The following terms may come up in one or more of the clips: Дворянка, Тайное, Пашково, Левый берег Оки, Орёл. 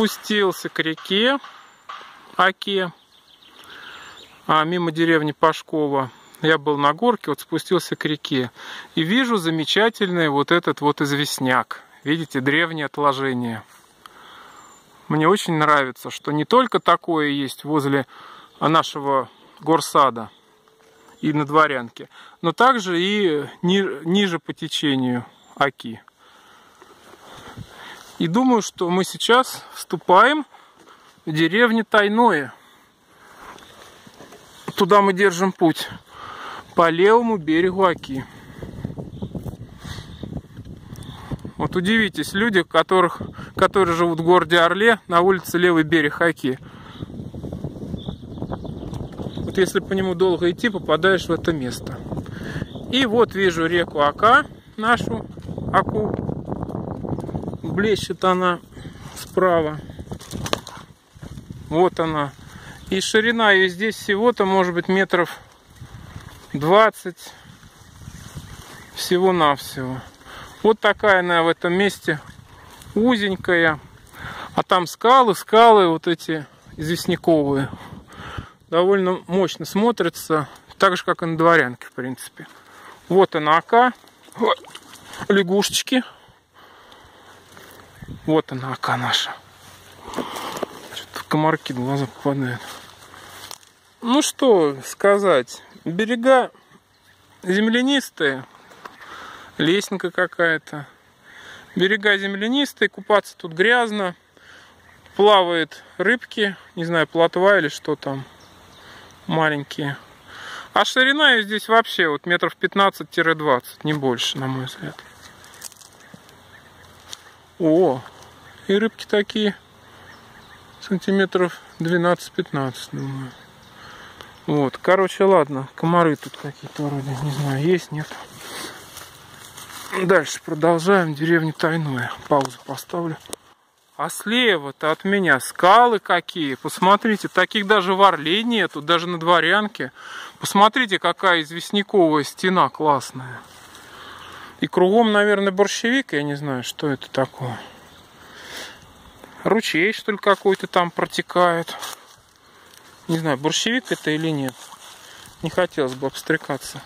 спустился к реке Оки, мимо деревни Пашково. Я был на горке, вот спустился к реке. И вижу замечательный вот этот вот известняк. Видите, древнее отложение. Мне очень нравится, что не только такое есть возле нашего горсада и на Дворянке, но также и ниже по течению Оки. И думаю, что мы сейчас вступаем в деревню Тайное. Туда мы держим путь. По левому берегу Оки. Вот удивитесь, люди, которые живут в городе Орле, на улице Левый берег Оки. Вот если по нему долго идти, попадаешь в это место. И вот вижу реку Ока, нашу Оку. Блещет она справа. Вот она. И ширина ее здесь всего-то, может быть, метров 20 всего-навсего. Вот такая она в этом месте узенькая. А там скалы, скалы вот эти известняковые. Довольно мощно смотрится. Так же, как и на Дворянке, в принципе. Вот она Ока. Вот. Лягушечки. Вот она Ока наша. Что-то комарки в глаза попадают. Ну что сказать. Берега землянистые, лесенка какая-то. Берега землянистые, купаться тут грязно. Плавают рыбки, не знаю, плотва или что там, маленькие. А ширина ее здесь вообще вот метров 15-20, не больше, на мой взгляд. О, и рыбки такие сантиметров 12-15, думаю. Вот, короче, ладно, комары тут какие-то вроде, не знаю, есть, нет. Дальше продолжаем, деревню Тайное. Паузу поставлю. А слева-то от меня скалы какие, посмотрите, таких даже в Орле нету, даже на Дворянке. Посмотрите, какая известняковая стена классная. И кругом, наверное, борщевик, я не знаю, что это такое. Ручей, что ли, какой-то там протекает. Не знаю, борщевик это или нет. Не хотелось бы обстрекаться.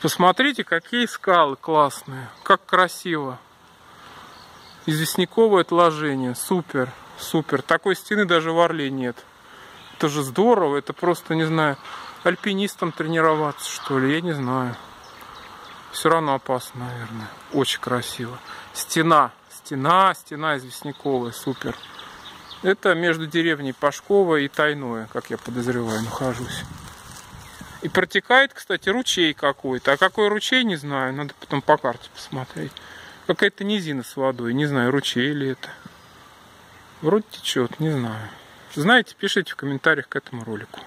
Посмотрите, какие скалы классные. Как красиво. Известняковое отложение. Супер, супер. Такой стены даже в Орле нет. Это же здорово. Это просто, не знаю, альпинистам тренироваться, что ли. Я не знаю. Все равно опасно, наверное. Очень красиво. Стена. Стена, стена известняковая. Супер. Это между деревней Пашково и Тайное, как я подозреваю, нахожусь. И протекает, кстати, ручей какой-то. А какой ручей, не знаю. Надо потом по карте посмотреть. Какая-то низина с водой. Не знаю, ручей или это. Вроде течет, не знаю. Знаете, пишите в комментариях к этому ролику.